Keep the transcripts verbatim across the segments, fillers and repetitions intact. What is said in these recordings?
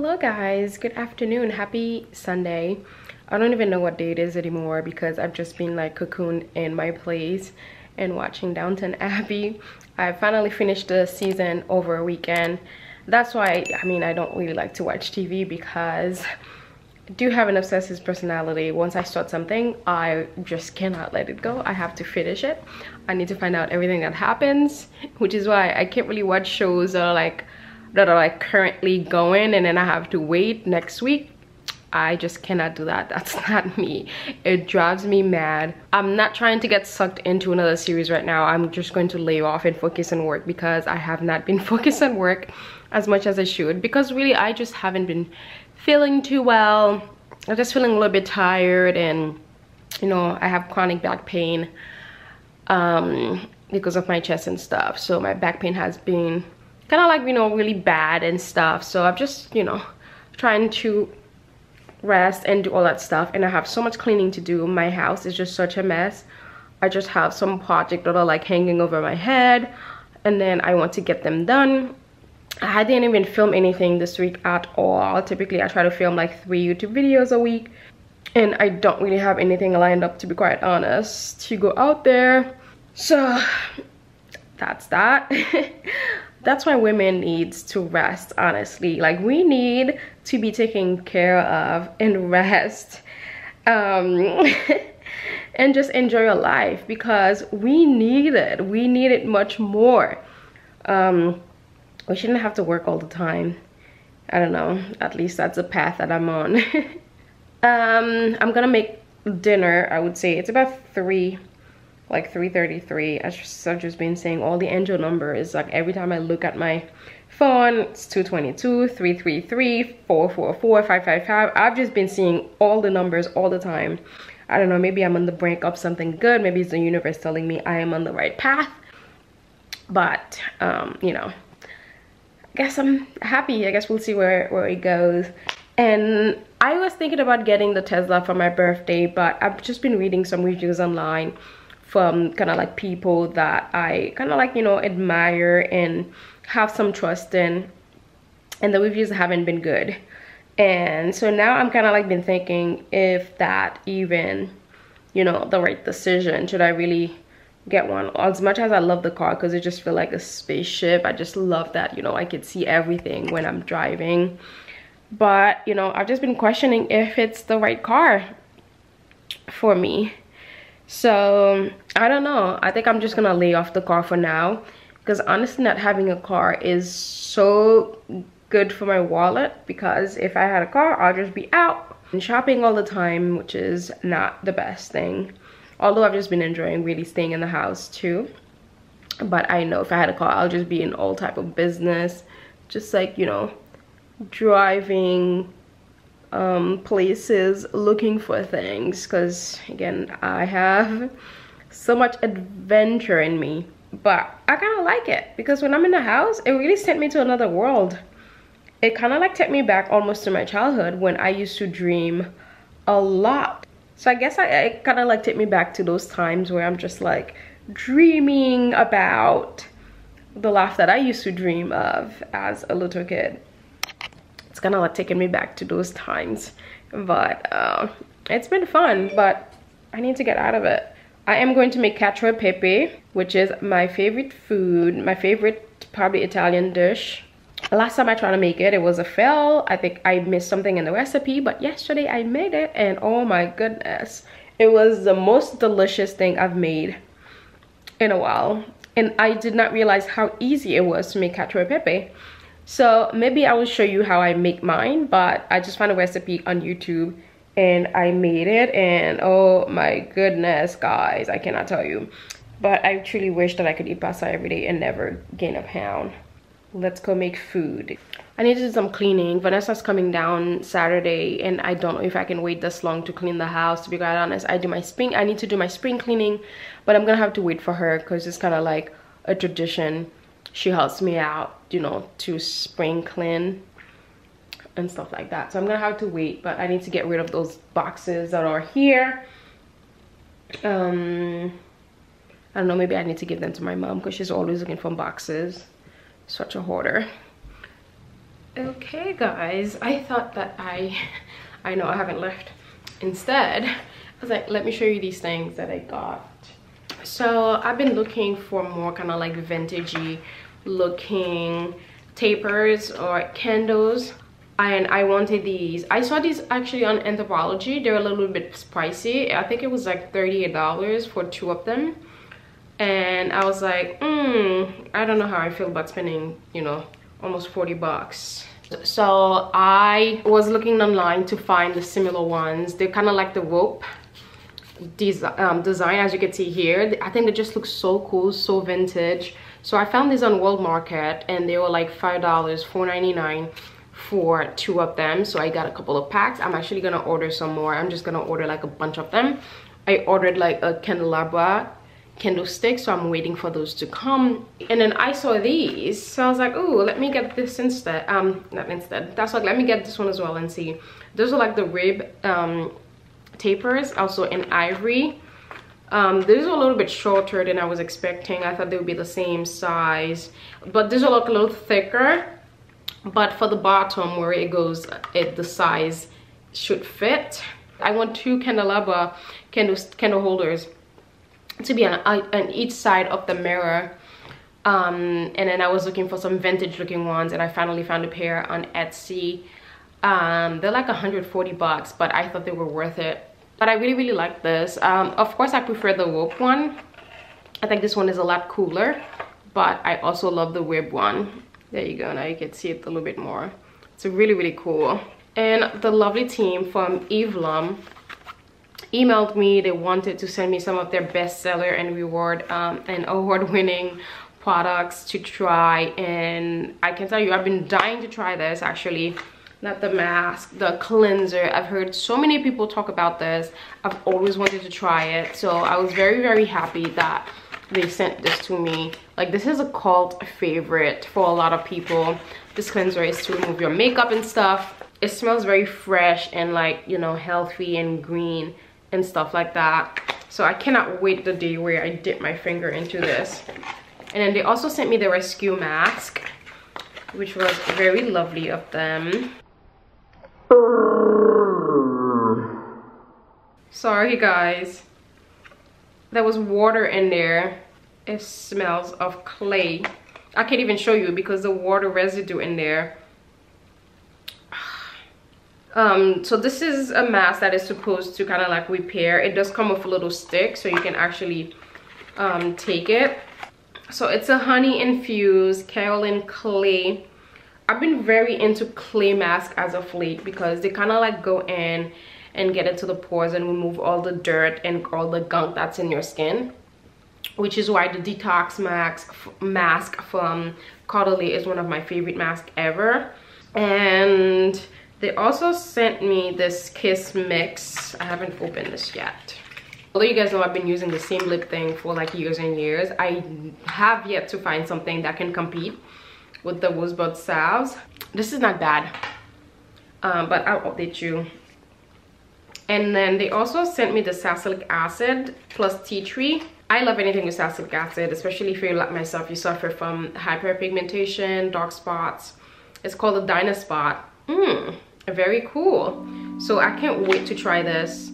Hello guys, good afternoon, happy Sunday. I don't even know what day it is anymore because I've just been like cocooned in my place and watching Downton Abbey. I finally finished the season over a weekend. That's why, I mean, I don't really like to watch T V because I do have an obsessive personality. Once I start something, I just cannot let it go. I have to finish it. I need to find out everything that happens, which is why I can't really watch shows that are like that are like currently going and then I have to wait next week. I just cannot do that. That's not me. It drives me mad. I'm not trying to get sucked into another series right now. I'm just going to lay off and focus on work because I have not been focused on work as much as I should, because really I just haven't been feeling too well. I'm just feeling a little bit tired, and you know, I have chronic back pain um, because of my chest and stuff. So my back pain has been kind of like, you know, really bad and stuff. So I'm just, you know, trying to rest and do all that stuff. And I have so much cleaning to do. My house is just such a mess. I just have some projects that are like hanging over my head, and then I want to get them done. I didn't even film anything this week at all. Typically I try to film like three YouTube videos a week, and I don't really have anything lined up, to be quite honest, to go out there. So that's that. That's why women needs to rest, honestly. Like, we need to be taken care of and rest, um, and just enjoy your life, because we need it. We need it much more. Um, we shouldn't have to work all the time. I don't know. At least that's the path that I'm on. um, I'm gonna make dinner, I would say. It's about three. Like three thirty-three. I just, I've just been saying all the angel numbers. Like every time I look at my phone, it's two twenty-two, three thirty-three, four forty-four, five fifty-five. I've just been seeing all the numbers all the time. I don't know, maybe I'm on the brink of something good. Maybe it's the universe telling me I am on the right path. But, um, you know, I guess I'm happy. I guess we'll see where, where it goes. And I was thinking about getting the Tesla for my birthday, but I've just been reading some reviews online from kind of like people that I kind of like, you know, admire and have some trust in, and the reviews haven't been good. And so now I'm kind of like been thinking if that even, you know, the right decision. Should I really get one? As much as I love the car, because it just feel like a spaceship. I just love that, you know, I could see everything when I'm driving. But, you know, I've just been questioning if it's the right car for me. So I don't know. I think I'm just gonna lay off the car for now, because honestly not having a car is so good for my wallet, because if I had a car I'll just be out and shopping all the time, which is not the best thing. Although I've just been enjoying really staying in the house too. But I know if I had a car I'll just be in all type of business, just like, you know, driving um places, looking for things, because again I have so much adventure in me. But I kind of like it, because when I'm in the house it really sent me to another world. It kind of like took me back almost to my childhood when I used to dream a lot. So I guess I, it kind of like took me back to those times where I'm just like dreaming about the life that I used to dream of as a little kid. It's kind of like taking me back to those times. But uh, it's been fun, but I need to get out of it. I am going to make cacio e pepe, which is my favorite food, my favorite probably Italian dish. Last time I tried to make it, it was a fail. I think I missed something in the recipe, but yesterday I made it, and oh my goodness, it was the most delicious thing I've made in a while. And I did not realize how easy it was to make cacio e pepe. So maybe I will show you how I make mine, but I just found a recipe on YouTube and I made it, and oh my goodness guys, I cannot tell you. But I truly wish that I could eat pasta every day and never gain a pound. Let's go make food. I need to do some cleaning. Vanessa's coming down Saturday, and I don't know if I can wait this long to clean the house, to be quite honest. I do my spring, I need to do my spring cleaning, but I'm gonna have to wait for her, because it's kind of like a tradition. She helps me out, you know, to spring clean and stuff like that. So I'm gonna have to wait, but I need to get rid of those boxes that are here. Um, I don't know, maybe I need to give them to my mom, because she's always looking for boxes. Such a hoarder. Okay guys, I thought that I, I know I haven't left. Instead, I was like, let me show you these things that I got. So I've been looking for more kind of like vintagey looking tapers or candles, and I wanted these. I saw these actually on Anthropologie. They're a little bit pricey. I think it was like thirty-eight dollars for two of them. And I was like, mm, I don't know how I feel about spending, you know, almost forty bucks. So I was looking online to find the similar ones. They're kind of like the rope desi um, design, as you can see here. I think they just look so cool, so vintage. So I found these on World Market, and they were like five dollars, four ninety-nine for two of them. So I got a couple of packs. I'm actually gonna order some more. I'm just gonna order like a bunch of them. I ordered like a candelabra candlestick, so I'm waiting for those to come. And then I saw these, so I was like, oh, let me get this instead. Um not instead, that's like, let me get this one as well and see. Those are like the rib um tapers, also in ivory. Um these are a little bit shorter than I was expecting. I thought they would be the same size, but these are like a little thicker. But for the bottom where it goes, it the size should fit. I want two candelabra candle candle holders to be on, on each side of the mirror. Um, and then I was looking for some vintage looking ones, and I finally found a pair on Etsy. Um, they're like one hundred forty bucks, but I thought they were worth it. But I really, really like this. Um, of course, I prefer the rope one. I think this one is a lot cooler, but I also love the rib one. There you go, now you can see it a little bit more. It's really, really cool. And the lovely team from Evlum emailed me. They wanted to send me some of their bestseller and reward um, and award-winning products to try, and I can tell you I've been dying to try this. Actually, not the mask, the cleanser. I've heard so many people talk about this. I've always wanted to try it, so I was very very happy that they sent this to me. Like, this is a cult favorite for a lot of people. This cleanser is to remove your makeup and stuff. It smells very fresh and, like, you know, healthy and green and stuff like that. So I cannot wait the day where I dip my finger into this. And then they also sent me the rescue mask, which was very lovely of them. Sorry guys, there was water in there. It smells of clay. I can't even show you because the water residue in there. Um, so this is a mask that is supposed to kind of like repair. It does come with a little stick, so you can actually um, take it. So it's a honey infused kaolin clay. I've been very into clay masks as of late because they kind of like go in and get into the pores and remove all the dirt and all the gunk that's in your skin, which is why the detox mask mask from Caudalie is one of my favorite masks ever. And they also sent me this Kiss Mix. I haven't opened this yet. Although you guys know I've been using the same lip thing for like years and years, I have yet to find something that can compete with the Woodsboro salves. This is not bad, um, but I'll update you. And then they also sent me the salicylic acid plus tea tree. I love anything with salicylic acid, especially if you're like myself, you suffer from hyperpigmentation, dark spots. It's called the Dyna Spot. Mmm. Very cool. So I can't wait to try this.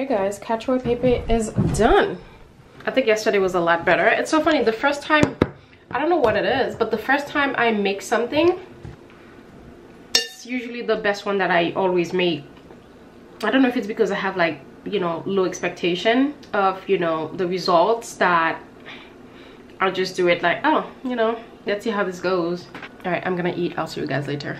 Okay guys, Cacio e pepe is done. I think yesterday was a lot better. It's so funny, the first time, I don't know what it is, but the first time I make something, it's usually the best one that I always make. I don't know if it's because I have, like, you know, low expectation of, you know, the results, that I'll just do it like, oh, you know, let's see how this goes. All right, I'm gonna eat. I'll see you guys later.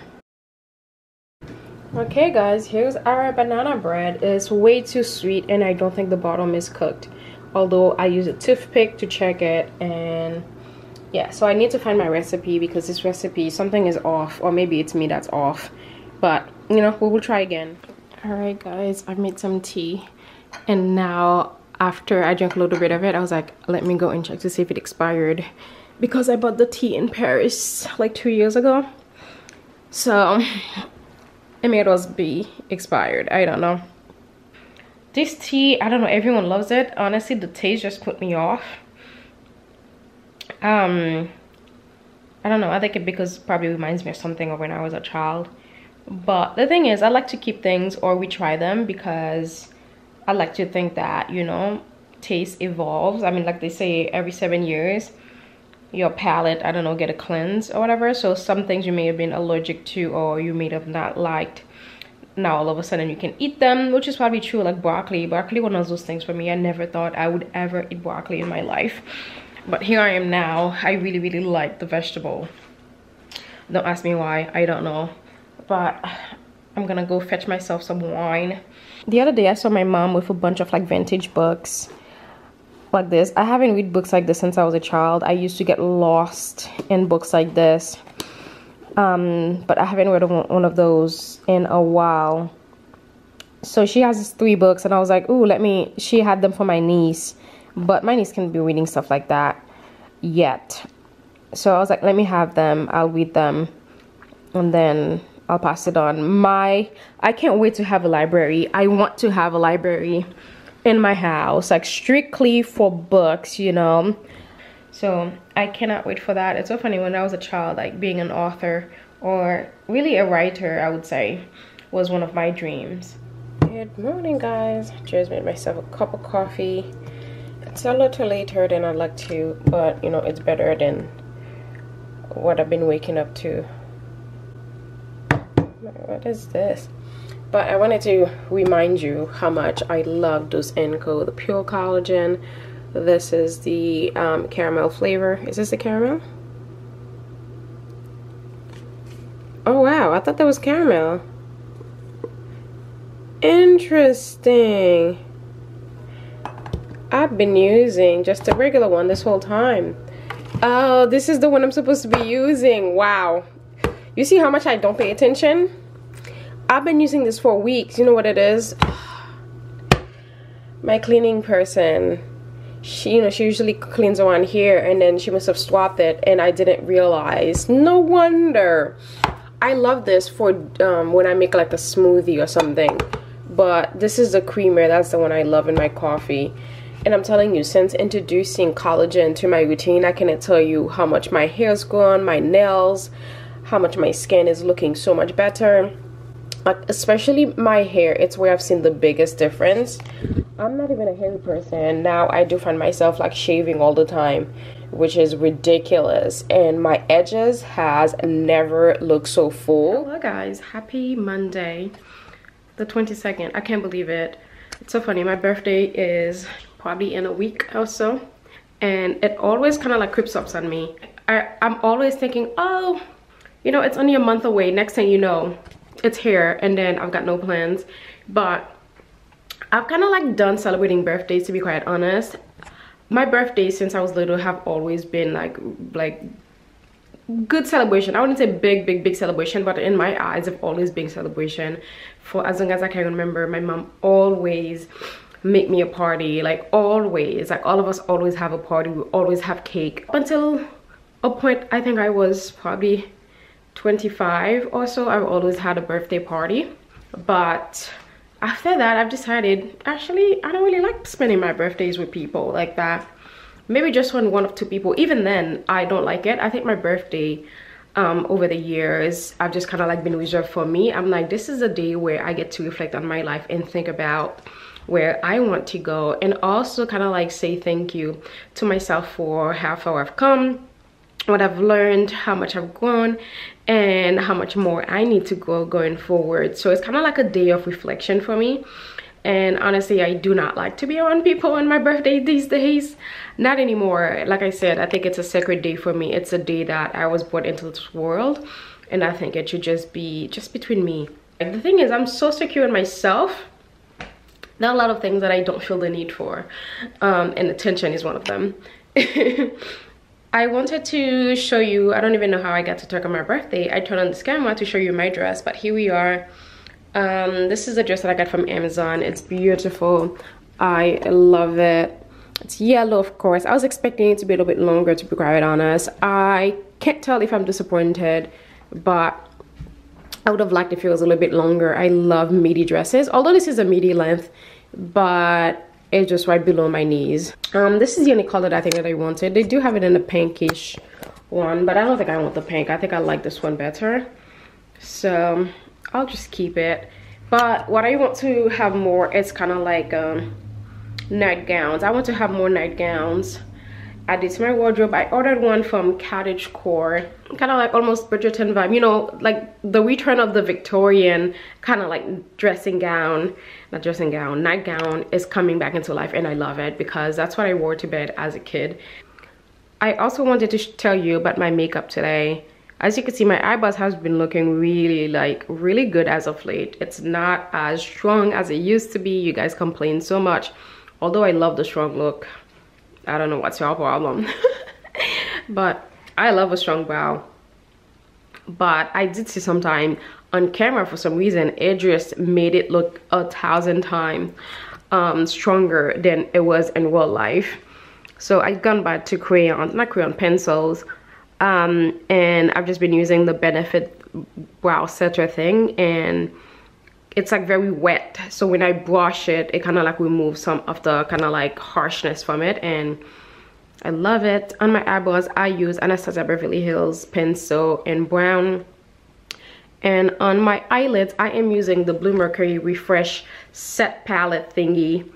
Okay guys, here's our banana bread. It's way too sweet and I don't think the bottom is cooked, although I use a toothpick to check it. And yeah, so I need to find my recipe because this recipe, something is off, or maybe it's me that's off, but you know, we will try again. All right guys, I made some tea, and now after I drank a little bit of it, I was like, let me go and check to see if it expired, because I bought the tea in Paris like two years ago, so it may as well be expired. I don't know. This tea, I don't know, everyone loves it. Honestly, the taste just put me off. Um, I don't know. I think it because it probably reminds me of something of when I was a child. But the thing is, I like to keep things or retry them because I like to think that, you know, taste evolves. I mean, like they say, every seven years, your palate, I don't know, get a cleanse or whatever. So some things you may have been allergic to or you may have not liked, now all of a sudden you can eat them, which is probably true. Like broccoli broccoli one of those things for me. I never thought I would ever eat broccoli in my life, but here I am now. I really really like the vegetable. Don't ask me why, I don't know, but I'm gonna go fetch myself some wine. The other day I saw my mom with a bunch of like vintage books like this. I haven't read books like this since I was a child. I used to get lost in books like this, um but I haven't read one of those in a while. So she has three books and I was like, oh, let me she had them for my niece, but my niece can't be reading stuff like that yet, so I was like, let me have them, I'll read them, and then I'll pass it on. My I can't wait to have a library. I want to have a library in my house, like strictly for books, you know. So I cannot wait for that. It's so funny, when I was a child, like being an author or really a writer, I would say, was one of my dreams. Good morning guys, just made myself a cup of coffee. It's a little later than I'd like to, but you know, it's better than what I've been waking up to. What is this? But I wanted to remind you how much I love those Enco, the pure collagen. This is the um, caramel flavor. Is this the caramel? Oh wow, I thought that was caramel. Interesting. I've been using just a regular one this whole time. Oh, this is the one I'm supposed to be using. Wow. You see how much I don't pay attention? I've been using this for weeks. You know what it is? My cleaning person, she you know she usually cleans around here, and then she must have swapped it and I didn't realize. No wonder. I love this for um, when I make like a smoothie or something, but this is the creamer. That's the one I love in my coffee. And I'm telling you, since introducing collagen to my routine, I cannot tell you how much my hair's grown, my nails, how much my skin is looking so much better. Like especially my hair, it's where I've seen the biggest difference. I'm not even a hairy person now. I do find myself like shaving all the time, which is ridiculous, and my edges has never looked so full. Hello guys, happy Monday the twenty-second. I can't believe it. It's so funny, my birthday is probably in a week or so, and it always kind of like creeps up on me. I, I'm always thinking, oh, you know, it's only a month away. Next thing you know, it's here, and then I've got no plans. But I've kind of like done celebrating birthdays, to be quite honest. My birthdays since I was little have always been like like good celebration. I wouldn't say big big big celebration, but in my eyes have always been celebration. For as long as I can remember, my mom always make me a party, like always, like all of us always have a party, we always have cake. Up until a point, I think I was probably twenty-five or so, I've always had a birthday party. But after that, I've decided, actually, I don't really like spending my birthdays with people like that. Maybe just when one of two people. Even then, I don't like it. I think my birthday, um, over the years, I've just kind of like been reserved for me. I'm like, this is a day where I get to reflect on my life and think about where I want to go. And also kind of like say thank you to myself for how far I've come, what I've learned, how much I've grown, and how much more I need to go going forward. So it's kind of like a day of reflection for me. And honestly, I do not like to be around people on my birthday these days. Not anymore. Like I said, I think it's a sacred day for me. It's a day that I was born into this world. And I think it should just be just between me. Like, the thing is, I'm so secure in myself. There are a lot of things that I don't feel the need for. Um, and attention is one of them. I wanted to show you, I don't even know how I got to talk on my birthday. I turned on this camera to show you my dress, but here we are. Um, this is a dress that I got from Amazon. It's beautiful. I love it. It's yellow, of course. I was expecting it to be a little bit longer, to be quite honest. I can't tell if I'm disappointed, but I would have liked if it was a little bit longer. I love midi dresses, although this is a midi length, but it's just right below my knees. Um, this is the only color that I think that I wanted. They do have it in a pinkish one, but I don't think I want the pink. I think I like this one better, so I'll just keep it. But what I want to have more is kind of like um, nightgowns. I want to have more nightgowns added to my wardrobe. I ordered one from Cottagecore, kind of like almost Bridgerton vibe, you know, like the return of the Victorian kind of like dressing gown, not dressing gown, nightgown is coming back into life, and I love it because that's what I wore to bed as a kid. I also wanted to tell you about my makeup today. As you can see, my eyebrows has been looking really like really good as of late. It's not as strong as it used to be. You guys complain so much, although I love the strong look. I don't know what's your problem. But I love a strong brow. But I did see sometime on camera, for some reason, it just made it look a thousand times um, stronger than it was in real life. So I've gone back to crayons, not crayon, pencils. Um, and I've just been using the Benefit brow setter thing. And it's like very wet, so when I brush it, it kind of like removes some of the kind of like harshness from it, and I love it. On my eyebrows, I use Anastasia Beverly Hills pencil in brown, and on my eyelids, I am using the Blue Mercury Refresh Set Palette thingy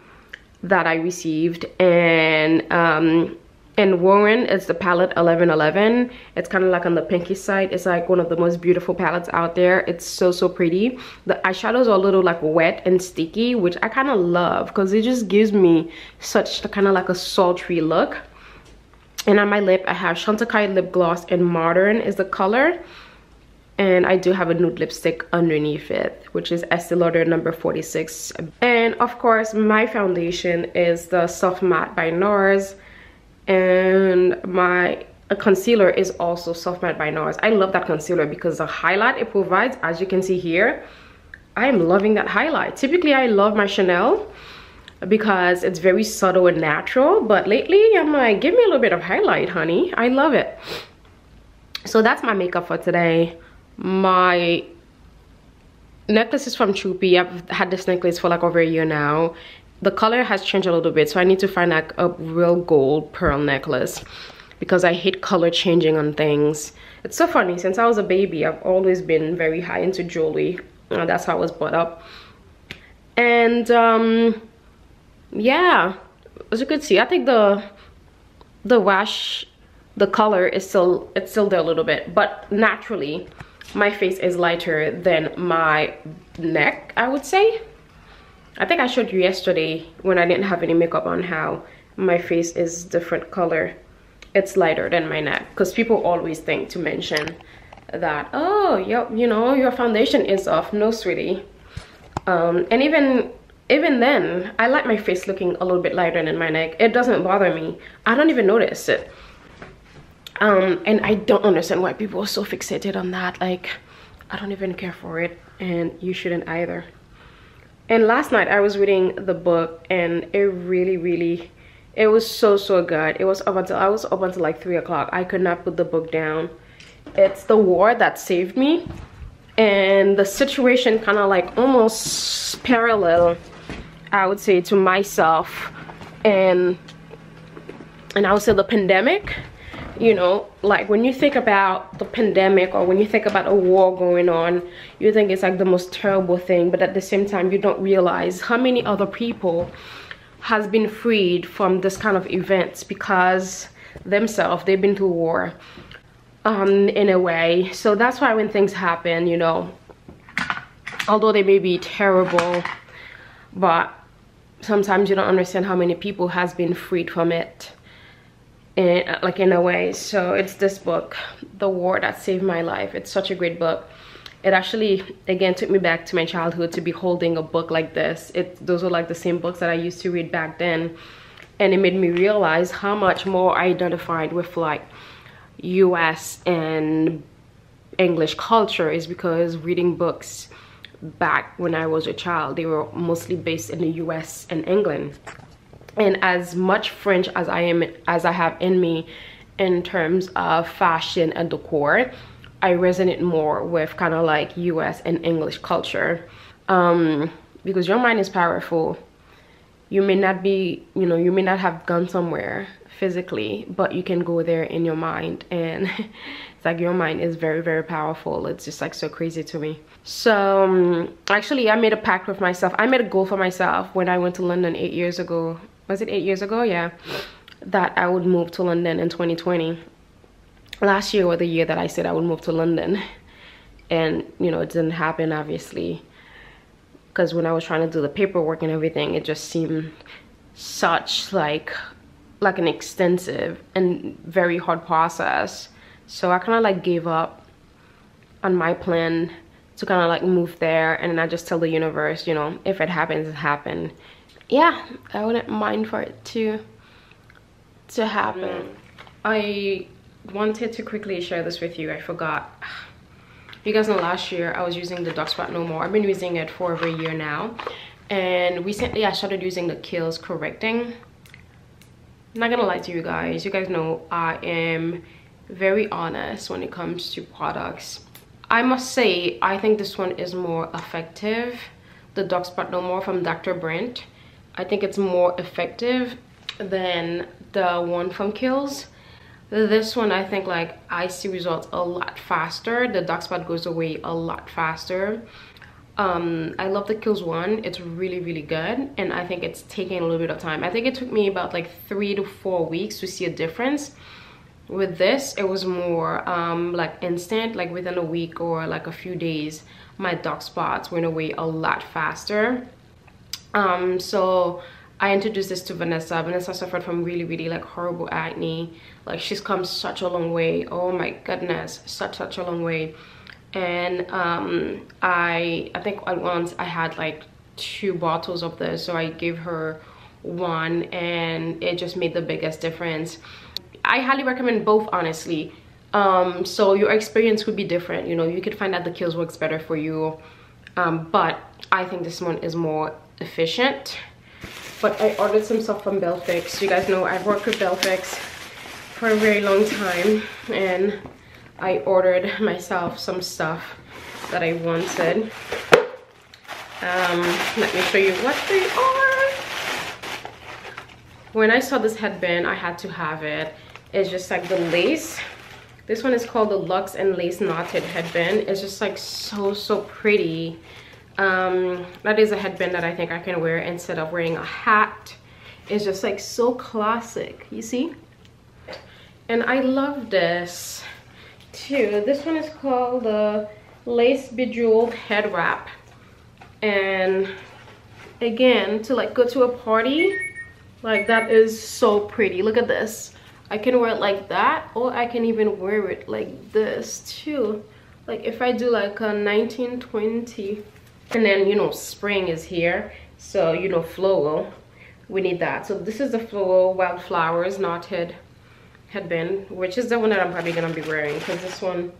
that I received, and um, in Warren, it's the palette eleven eleven. It's kind of like on the pinky side. It's like one of the most beautiful palettes out there. It's so, so pretty. The eyeshadows are a little like wet and sticky, which I kind of love because it just gives me such kind of like a sultry look. And on my lip, I have Chantecaille lip gloss, and Modern is the color. And I do have a nude lipstick underneath it, which is Estee Lauder number forty-six. And of course, my foundation is the Soft Matte by NARS. And my concealer is also Soft Matte by NARS. I love that concealer because the highlight it provides, as you can see here, I am loving that highlight. Typically, I love my Chanel because it's very subtle and natural. But lately, I'm like, give me a little bit of highlight, honey. I love it. So that's my makeup for today. My necklace is from Chupi. I've had this necklace for like over a year now. The color has changed a little bit, so I need to find like a real gold pearl necklace because I hate color changing on things. It's so funny, since I was a baby, I've always been very high into jewelry. Uh, that's how I was brought up. And um, yeah, as you could see, I think the the wash, the color is still it's still there a little bit, but naturally, my face is lighter than my neck, I would say. I think I showed you yesterday when I didn't have any makeup on how my face is different color. It's lighter than my neck because people always think to mention that, oh, yep, you know, your foundation is off. No, sweetie. Um, and even even then, I like my face looking a little bit lighter than my neck. It doesn't bother me. I don't even notice it. Um, and I don't understand why people are so fixated on that. Like, I don't even care for it, and you shouldn't either. And last night I was reading the book, and it really, really, it was so, so good. It was up until, I was up until like three o'clock. I could not put the book down. It's The War That Saved Me. And the situation kind of like almost parallel, I would say, to myself. And, and I would say the pandemic, you know, like when you think about the pandemic or when you think about a war going on, you think it's like the most terrible thing, but at the same time you don't realize how many other people has been freed from this kind of events because themselves they've been through war um in a way. So that's why when things happen, you know, although they may be terrible, but sometimes you don't understand how many people has been freed from it, in, like in a way. So it's this book, The War That Saved My Life. It's such a great book. It actually, again, took me back to my childhood to be holding a book like this. It, those were like the same books that I used to read back then. And it made me realize how much more I identified with like U S and English culture is because reading books back when I was a child, they were mostly based in the U S and England. And as much French as I am, as I have in me in terms of fashion and decor, I resonate more with kind of like U S and English culture. Um, because your mind is powerful. You may not be, you know, you may not have gone somewhere physically, but you can go there in your mind. And it's like your mind is very, very powerful. It's just like so crazy to me. So um, actually I made a pact with myself. I made a goal for myself when I went to London eight years ago. Was it eight years ago? Yeah. That I would move to London in twenty twenty. Last year was the year that I said I would move to London. And, you know, it didn't happen, obviously. Because when I was trying to do the paperwork and everything, it just seemed such like like an extensive and very hard process. So I kind of like gave up on my plan to kind of like move there, and then I just tell the universe, you know, if it happens, it happened. Yeah, I wouldn't mind for it to to happen. I wanted to quickly share this with you. I forgot. You guys know last year I was using the Dark Spot No More. I've been using it for over a year now. And recently I started using the Kiehl's Correcting. I'm not gonna lie to you guys. You guys know I am very honest when it comes to products. I must say, I think this one is more effective. The Dark Spot No More from Doctor Brent. I think it's more effective than the one from Kiehl's. This one, I think like I see results a lot faster. The dark spot goes away a lot faster. Um, I love the Kiehl's one. It's really, really good. And I think it's taking a little bit of time. I think it took me about like three to four weeks to see a difference. With this, it was more um, like instant, like within a week or like a few days, my dark spots went away a lot faster. Um, so I introduced this to Vanessa. Vanessa suffered from really, really like horrible acne. Like she's come such a long way. Oh my goodness, such, such a long way. And um, I I think at once I had like two bottles of this. So I gave her one and it just made the biggest difference. I highly recommend both, honestly. Um, so your experience would be different. You know, you could find out the Kiehl's works better for you. Um, but I think this one is more efficient. But I ordered some stuff from Bellefixe. You guys know I've worked with Bellefixe for a very long time, and I ordered myself some stuff that I wanted. Um, let me show you what they are. When I saw this headband, I had to have it. It's just like the lace. This one is called the Luxe and Lace Knotted Headband. It's just like so, so pretty. Um that is a headband that I think I can wear instead of wearing a hat. It's just like so classic, you see. And I love this too. This one is called the Lace Bejeweled Head Wrap, and again, to like go to a party like that is so pretty. Look at this. I can wear it like that, or I can even wear it like this too, like if I do like a nineteen twenty. And then, you know, spring is here, so, you know, floral, we need that. So this is the floral Wildflowers Knotted Headband, which is the one that I'm probably gonna be wearing, because this one,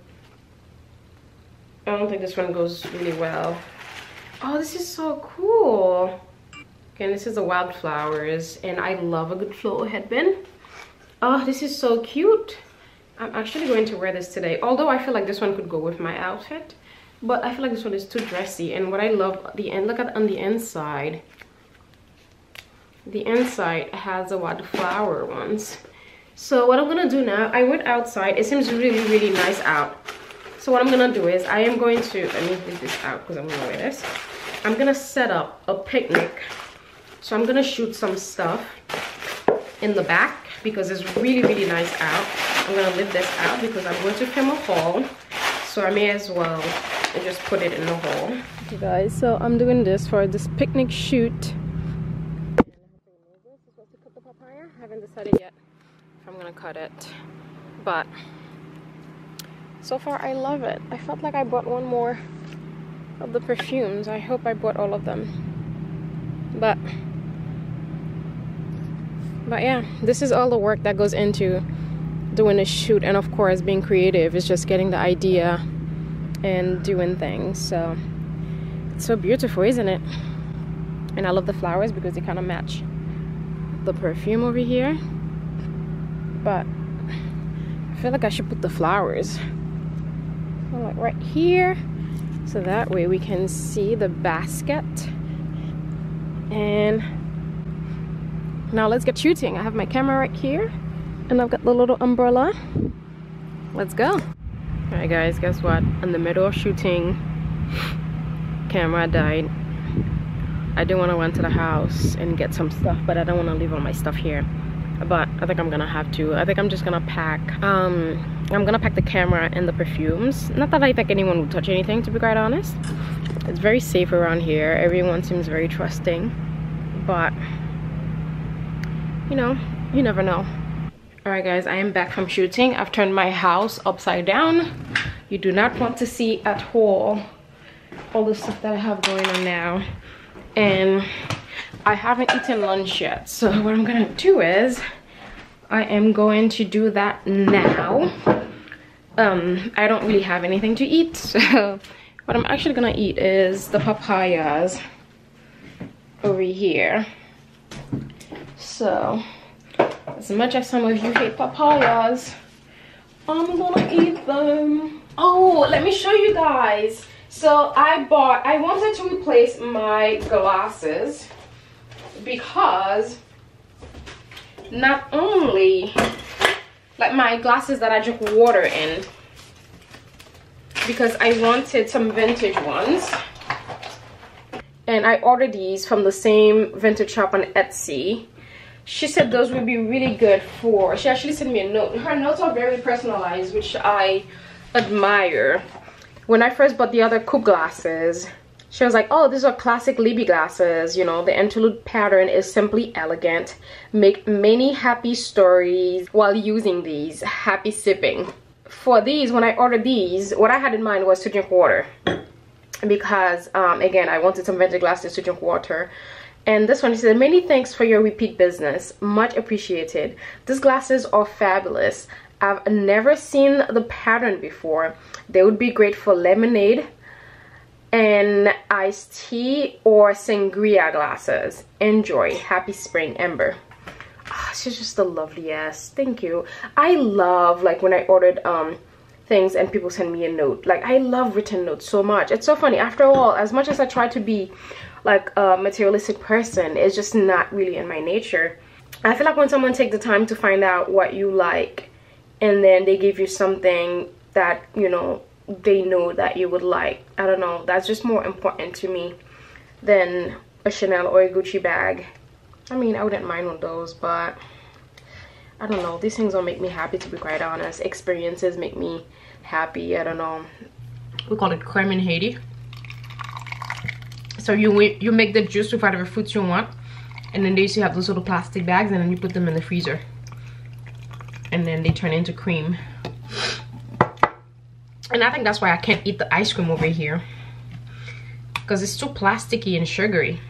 I don't think this one goes really well. Oh, this is so cool. Again, this is the Wildflowers, and I love a good floral headband. Oh, this is so cute. I'm actually going to wear this today, although I feel like this one could go with my outfit. But I feel like this one is too dressy. And what I love, the end, look at on the inside. The inside has a wildflower ones. So what I'm gonna do now, I went outside. It seems really, really nice out. So what I'm gonna do is I am going to, let me leave this out because I'm gonna wear this. I'm gonna set up a picnic. So I'm gonna shoot some stuff in the back because it's really, really nice out. I'm gonna leave this out because I'm going to film a haul. So I may as well and just put it in the hole. Okay guys, so I'm doing this for this picnic shoot. I haven't decided yet if I'm gonna cut it, but so far I love it. I felt like I bought one more of the perfumes. I hope I bought all of them, but but yeah, this is all the work that goes into doing a shoot, and of course being creative is just getting the idea and doing things. So it's so beautiful, isn't it? And I love the flowers because they kind of match the perfume over here, but I feel like I should put the flowers like right here so that way we can see the basket. And now let's get shooting. I have my camera right here and I've got the little umbrella. Let's go. Alright guys, guess what? In the middle of shooting, camera died. I do want to run to the house and get some stuff, but I don't want to leave all my stuff here. But I think I'm gonna have to. I think I'm just gonna pack. Um, I'm gonna pack the camera and the perfumes. Not that I think anyone would touch anything, to be quite honest. It's very safe around here. Everyone seems very trusting. But, you know, you never know. Alright guys, I am back from shooting. I've turned my house upside down. You do not want to see at all all the stuff that I have going on now. And I haven't eaten lunch yet, so what I'm gonna do is I am going to do that now. um I don't really have anything to eat, so what I'm actually gonna eat is the papayas over here. So as much as some of you hate papayas, I'm gonna eat them. Oh, let me show you guys. So I bought, I wanted to replace my glasses because not only, like my glasses that I drink water in, because I wanted some vintage ones. And I ordered these from the same vintage shop on Etsy. She said those would be really good for, she actually sent me a note. Her notes are very personalized, which I admire. When I first bought the other coupe glasses, she was like, oh, these are classic Libby glasses. You know, the interlude pattern is simply elegant. Make many happy stories while using these. Happy sipping. For these, when I ordered these, what I had in mind was to drink water. Because, um, again, I wanted some vintage glasses to drink water. And this one, she said, many thanks for your repeat business. Much appreciated. These glasses are fabulous. I've never seen the pattern before. They would be great for lemonade and iced tea or sangria glasses. Enjoy. Happy spring, Ember. Oh, she's just the loveliest. Thank you. I love like when I ordered um things and people send me a note. Like I love written notes so much. It's so funny. After all, as much as I try to be like a materialistic person, it's just not really in my nature. I feel like when someone takes the time to find out what you like and then they give you something that, you know, they know that you would like, I don't know, that's just more important to me than a Chanel or a Gucci bag. I mean, I wouldn't mind one of those, but I don't know, these things don't make me happy, to be quite honest. Experiences make me happy. I don't know, we call it creme in Haiti. So you you make the juice with whatever fruits you want, and then they used to have those little plastic bags, and then you put them in the freezer and then they turn into cream. And I think that's why I can't eat the ice cream over here, because it's too plasticky and sugary.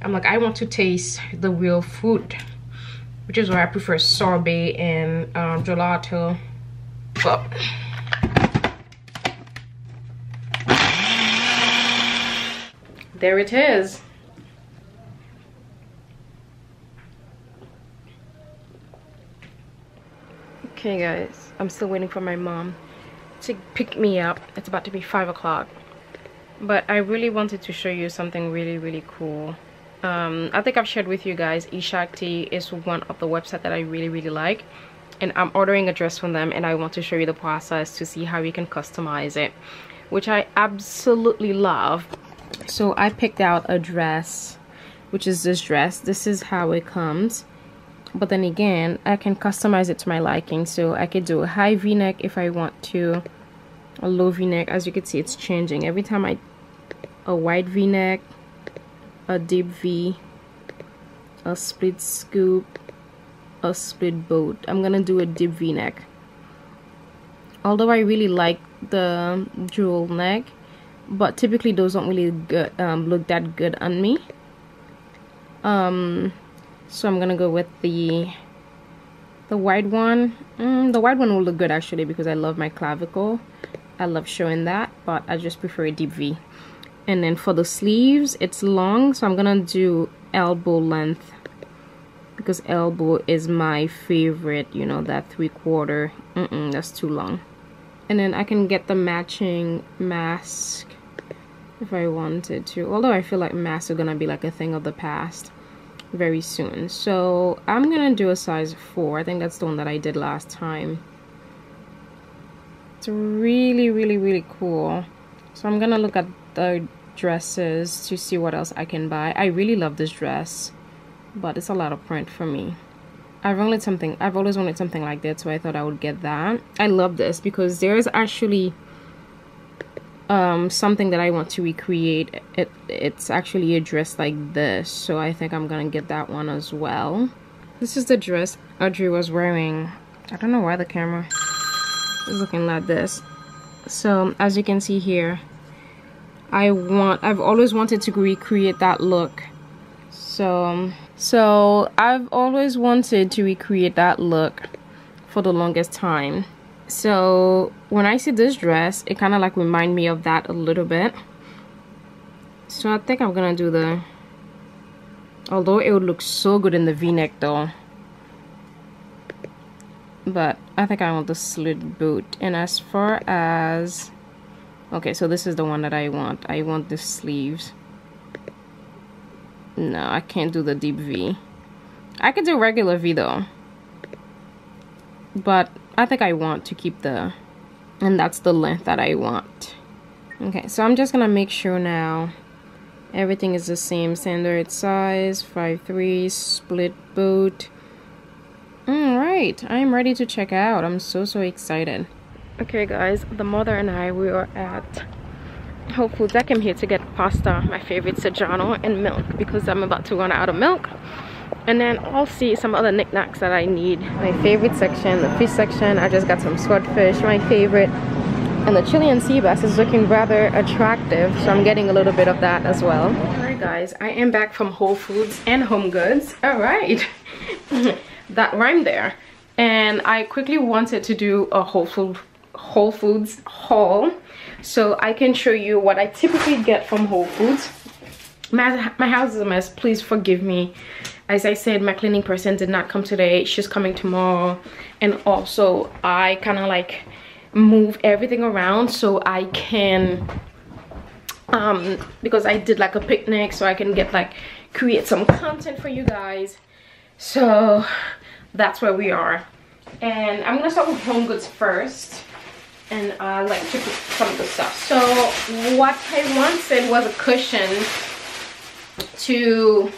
I'm like, I want to taste the real food, which is why I prefer sorbet and um, gelato. But there it is. Okay guys, I'm still waiting for my mom to pick me up. It's about to be five o'clock, but I really wanted to show you something really really cool. um I think I've shared with you guys, Eshakti is one of the websites that I really really like, and I'm ordering a dress from them, and I want to show you the process to see how you can customize it, which I absolutely love. So I picked out a dress, which is this dress. This is how it comes. But then again, I can customize it to my liking. So I could do a high v-neck if I want to. a low v-neck. As you can see, it's changing every time. I a wide v-neck, a deep v, a split scoop, a split boat. I'm gonna do a deep v-neck, although I really like the jewel neck, but typically those don't really good, um, look that good on me. Um, so I'm gonna go with the the wide one. Mm, the wide one will look good actually, because I love my clavicle. I love showing that, but I just prefer a deep V. And then for the sleeves, it's long, so I'm gonna do elbow length, because elbow is my favorite. You know, that three quarter. Mm-mm, that's too long. And then I can get the matching mask if I wanted to, although I feel like masks are gonna be like a thing of the past very soon. So I'm gonna do a size four. I think that's the one that I did last time. It's really really really cool. So I'm gonna look at the dresses to see what else I can buy. I really love this dress, but it's a lot of print for me. I've wanted something, I've always wanted something like that, so I thought I would get that. I love this because there's actually um, something that I want to recreate. It, it's actually a dress like this, so I think I'm gonna get that one as well. This is the dress Audrey was wearing. I don't know why the camera is looking like this. So as you can see here, I want, I've always wanted to recreate that look. So, so I've always wanted to recreate that look for the longest time. So when I see this dress, it kind of like remind me of that a little bit. So I think I'm gonna do the, although it would look so good in the v-neck though, but I think I want the slit boot. And as far as, okay, so this is the one that I want. I want the sleeves. No, I can't do the deep V. I could do regular V though. But I think I want to keep the... and that's the length that I want. Okay, so I'm just gonna make sure now everything is the same. Standard size, five three, split boot. Alright, I'm ready to check out. I'm so, so excited. Okay guys, the mother and I, we are at Whole Foods. I came here to get pasta, my favorite, Sajano, and milk, because I'm about to run out of milk. And then I'll see some other knickknacks that I need. My favorite section, the fish section. I just got some swordfish, my favorite. And the Chilean sea bass is looking rather attractive, so I'm getting a little bit of that as well. Alright guys, I am back from Whole Foods and Home Goods. Alright, that rhymed there. And I quickly wanted to do a Whole Foods Whole Foods haul, so I can show you what I typically get from Whole Foods. My, my house is a mess, please forgive me. As I said, my cleaning person did not come today, she's coming tomorrow. And also I kind of like move everything around so I can, um, because I did like a picnic, so I can get like, create some content for you guys. So that's where we are. And I'm gonna start with Home Goods first. And I uh, like to put some of the stuff. So what I wanted was a cushion to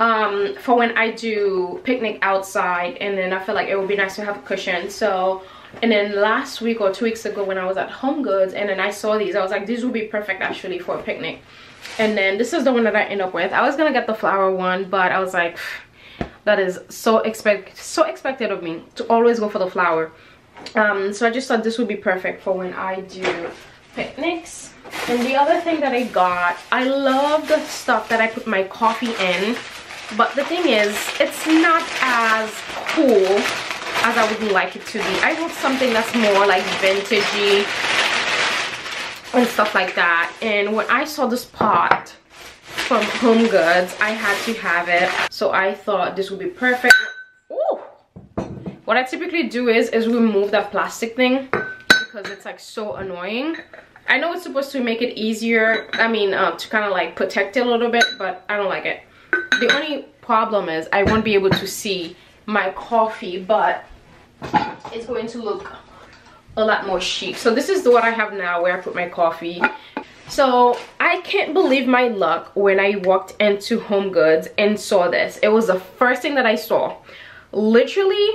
um, for when I do picnic outside, and then I feel like it would be nice to have a cushion. So, and then last week or two weeks ago when I was at Home Goods and then I saw these, I was like, these would be perfect actually for a picnic. And then this is the one that I end up with. I was gonna get the flower one, but I was like, that is so expect so expected of me to always go for the flower. Um, so I just thought this would be perfect for when I do picnics. And the other thing that I got, I love the stuff that I put my coffee in, but the thing is, it's not as cool as I would like it to be. I want something that's more like vintagey and stuff like that. And when I saw this pot from Home Goods, I had to have it, so I thought this would be perfect. What I typically do is is remove that plastic thing, because it's like so annoying. I know it's supposed to make it easier, I mean uh, to kind of like protect it a little bit, but I don't like it. The only problem is I won't be able to see my coffee, but it's going to look a lot more chic. So this is what I have now, where I put my coffee. So I can't believe my luck when I walked into Home Goods and saw this. It was the first thing that I saw. Literally,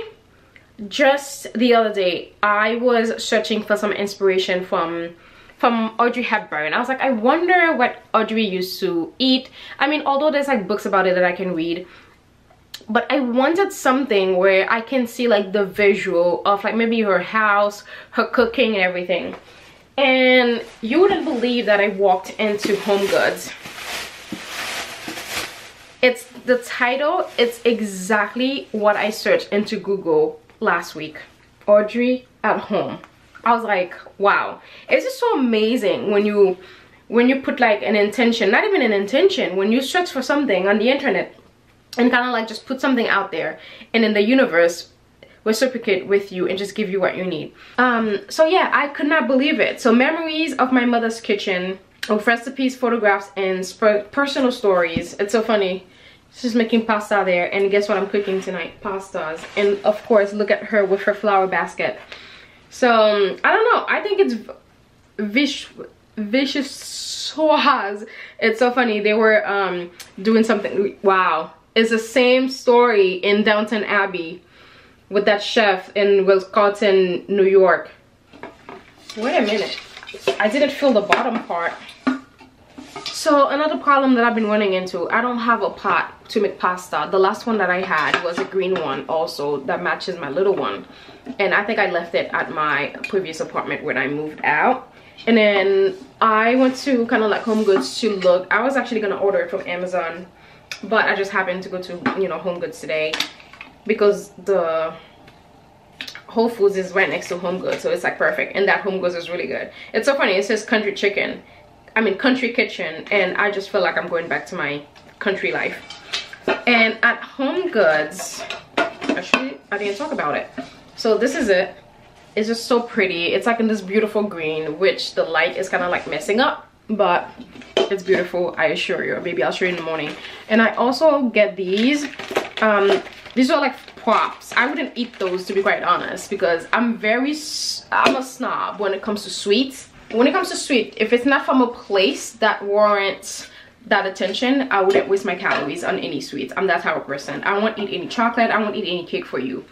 just the other day, I was searching for some inspiration from from Audrey Hepburn. I was like, I wonder what Audrey used to eat. I mean, although there's like books about it that I can read, but I wanted something where I can see like the visual of like maybe her house, her cooking and everything. And you wouldn't believe that I walked into Home Goods. It's the title, it's exactly what I searched into Google last week. Audrey at Home. I was like, wow. It's just so amazing when you when you put like an intention, not even an intention, when you search for something on the internet and kind of like just put something out there, and in the universe reciprocate with you and just give you what you need. Um, so yeah, I could not believe it. So memories of my mother's kitchen with recipes, photographs, and personal stories. It's so funny. She's making pasta there, and guess what I'm cooking tonight? Pastas. And of course, look at her with her flower basket. So, um, I don't know. I think it's vish vichyssoise. It's so funny. They were um, doing something. Wow. It's the same story in Downton Abbey with that chef in Wisconsin, New York. Wait a minute. I didn't feel the bottom part. So another problem that I've been running into, I don't have a pot to make pasta. The last one that I had was a green one also that matches my little one. And I think I left it at my previous apartment when I moved out. And then I went to kind of like Home Goods to look. I was actually going to order it from Amazon, but I just happened to go to, you know, Home Goods today because the Whole Foods is right next to Home Goods, so it's like perfect. And that Home Goods is really good. It's so funny. It says country chicken. I mean country kitchen, and I just feel like I'm going back to my country life. And at Home Goods, actually, I didn't talk about it. So this is it. It's just so pretty. It's like in this beautiful green, which the light is kind of like messing up, but it's beautiful, I assure you. Maybe I'll show you in the morning. And I also get these. Um, these are like props. I wouldn't eat those, to be quite honest, because I'm very, I'm a snob when it comes to sweets. When it comes to sweet, if it's not from a place that warrants that attention, I wouldn't waste my calories on any sweets. I'm that type of person. I won't eat any chocolate. I won't eat any cake for you.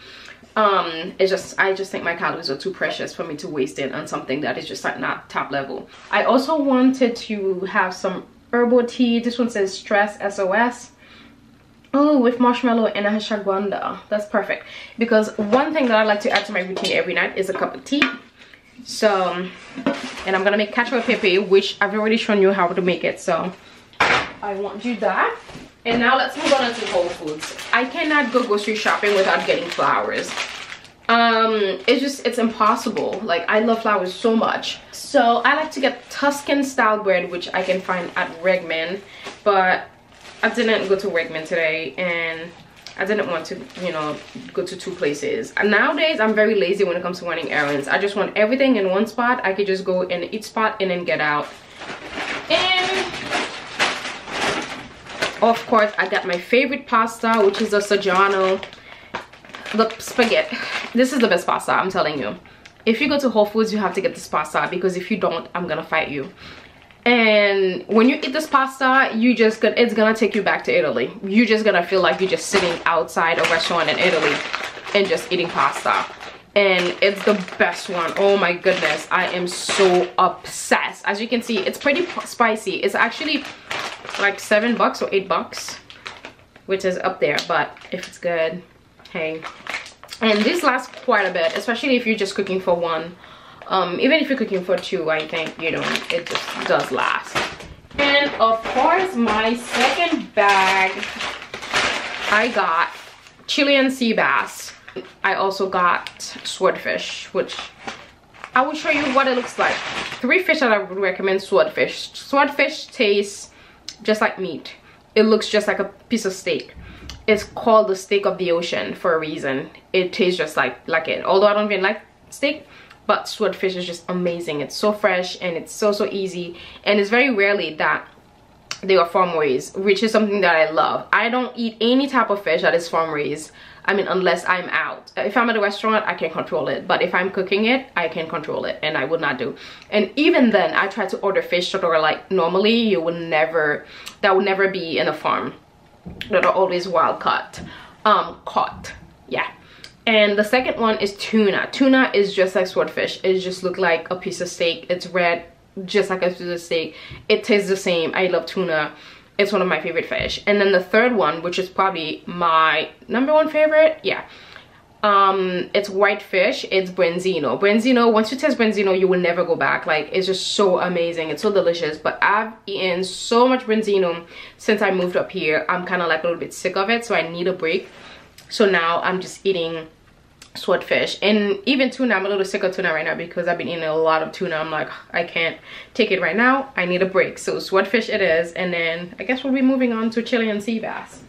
Um, it's just, I just think my calories are too precious for me to waste it on something that is just like not top level. I also wanted to have some herbal tea. This one says Stress S O S. Oh, with marshmallow and ashwagandha. That's perfect. Because one thing that I like to add to my routine every night is a cup of tea. So, and I'm gonna make cacio e pepe, which I've already shown you how to make it. So, I want you that. And now let's move on to Whole Foods. I cannot go grocery shopping without getting flowers. Um, it's just, it's impossible. Like, I love flowers so much. So, I like to get Tuscan style bread, which I can find at Wegman. But I didn't go to Wegman today, and I didn't want to, you know, go to two places. And nowadays, I'm very lazy when it comes to running errands. I just want everything in one spot. I could just go in each spot and then get out. And of course, I got my favorite pasta, which is the Sajano, the spaghetti. This is the best pasta, I'm telling you. If you go to Whole Foods, you have to get this pasta, because if you don't, I'm gonna fight you. And when you eat this pasta, you just gonna, it's gonna take you back to Italy. You're just gonna feel like you're just sitting outside a restaurant in Italy and just eating pasta. And it's the best one. Oh my goodness, I am so obsessed. As you can see, it's pretty spicy. It's actually like seven bucks or eight bucks, which is up there, but if it's good, hey. And this lasts quite a bit, especially if you're just cooking for one. Um, even if you're cooking for two, I think, you know, it just does last. And of course, my second bag, I got Chilean sea bass. I also got swordfish, which I will show you what it looks like. Three fish that I would recommend. Swordfish. Swordfish tastes just like meat. It looks just like a piece of steak. It's called the steak of the ocean for a reason. It tastes just like, like it. Although I don't even like steak, but swordfish is just amazing. It's so fresh, and it's so, so easy. And it's very rarely that they are farm raised, which is something that I love. I don't eat any type of fish that is farm raised. I mean, unless I'm out. If I'm at a restaurant, I can control it. But if I'm cooking it, I can control it. And I would not do. And even then, I try to order fish that are like, normally you would never, that would never be in a farm. That are always wild caught. Um, caught. Yeah. And the second one is tuna. Tuna is just like swordfish. It just looks like a piece of steak. It's red, just like a piece of steak. It tastes the same. I love tuna. It's one of my favorite fish. And then the third one, which is probably my number one favorite, yeah. Um, it's white fish. It's branzino. Branzino, once you taste branzino, you will never go back. Like, it's just so amazing. It's so delicious. But I've eaten so much branzino since I moved up here. I'm kind of like a little bit sick of it, so I need a break. So now I'm just eating swordfish. And even tuna, I'm a little sick of tuna right now because I've been eating a lot of tuna. I'm like, I can't take it right now. I need a break. So swordfish it is. And then I guess we'll be moving on to Chilean sea bass.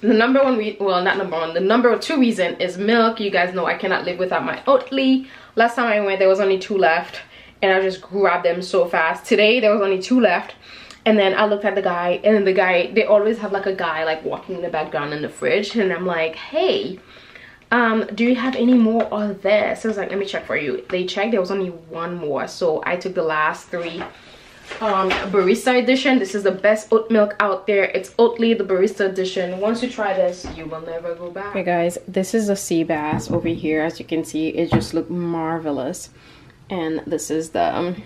The number one, re well not number one, the number two reason is milk. You guys know I cannot live without my Oatly. Last time I went, there was only two left. And I just grabbed them so fast. Today, there was only two left. And then I looked at the guy, and then the guy, they always have like a guy like walking in the background in the fridge. And I'm like, hey, um, do you have any more of this? So I was like, let me check for you. They checked, there was only one more. So I took the last three. Um, barista edition. This is the best oat milk out there. It's Oatly, the barista edition. Once you try this, you will never go back. Hey guys, this is a sea bass over here. As you can see, it just looked marvelous. And this is the um,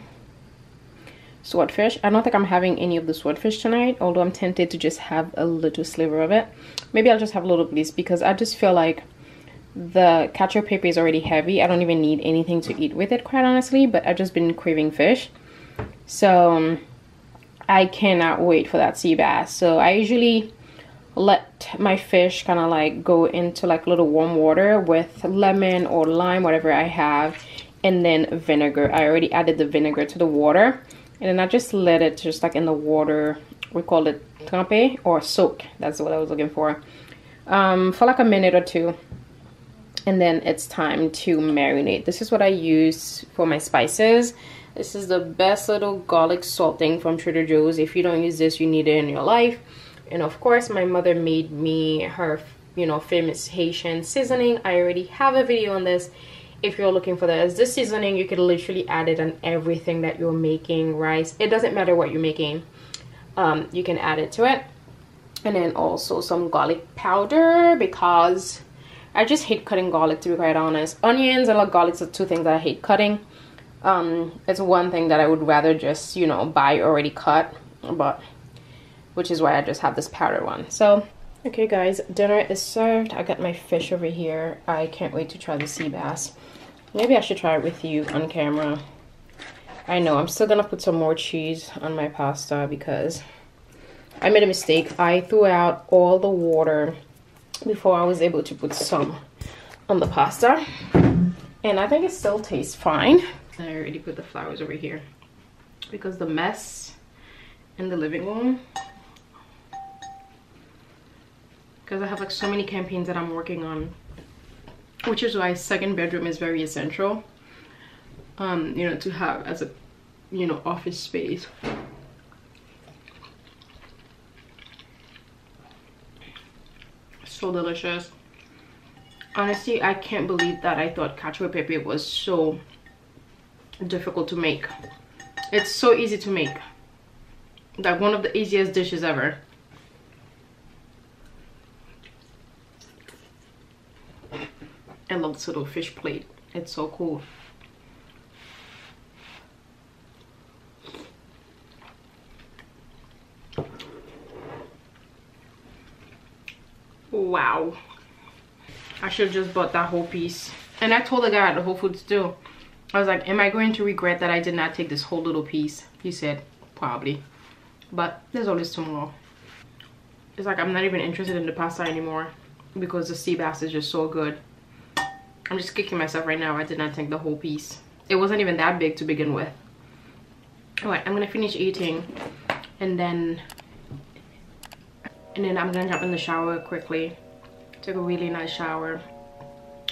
swordfish. I don't think I'm having any of the swordfish tonight, although I'm tempted to just have a little sliver of it. Maybe I'll just have a little piece because I just feel like the cacio e pepe is already heavy. I don't even need anything to eat with it, quite honestly, but I've just been craving fish. So um, I cannot wait for that sea bass. So I usually let my fish kind of like go into like a little warm water with lemon or lime, whatever I have, and then vinegar. I already added the vinegar to the water, and then I just let it just like in the water. We call it trempe or soak. That's what I was looking for. Um, for like a minute or two, and then it's time to marinate. This is what I use for my spices. This is the best little garlic salt thing from Trader Joe's. If you don't use this, you need it in your life. And of course, my mother made me her, you know, famous Haitian seasoning. I already have a video on this. If you're looking for this, this seasoning, you could literally add it on everything that you're making, rice. It doesn't matter what you're making. Um, you can add it to it. And then also some garlic powder because I just hate cutting garlic, to be quite honest. Onions and garlic are two things that I hate cutting. Um, it's one thing that I would rather just, you know, buy already cut, but which is why I just have this powder one. So, okay guys, dinner is served. I got my fish over here. I can't wait to try the sea bass. Maybe I should try it with you on camera. I know, I'm still gonna put some more cheese on my pasta because I made a mistake. I threw out all the water before I was able to put some on the pasta. And I think it still tastes fine. I already put the flowers over here because the mess in the living room, because I have like so many campaigns that I'm working on, which is why second bedroom is very essential, um, you know, to have as a, you know, office space. So delicious. Honestly, I can't believe that I thought cacio e pepe was so difficult to make. It's so easy to make, like one of the easiest dishes ever. I love this little fish plate. It's so cool. Wow, I should have just bought that whole piece. And I told the guy at the Whole Foods too. I was like, am I going to regret that I did not take this whole little piece? He said, probably. But there's always tomorrow. It's like I'm not even interested in the pasta anymore because the sea bass is just so good. I'm just kicking myself right now. I did not take the whole piece. It wasn't even that big to begin with. Alright, I'm gonna finish eating and then and then I'm gonna jump in the shower quickly. Took a really nice shower.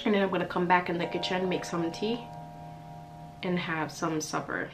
And then I'm gonna come back in the kitchen, make some tea, and have some supper.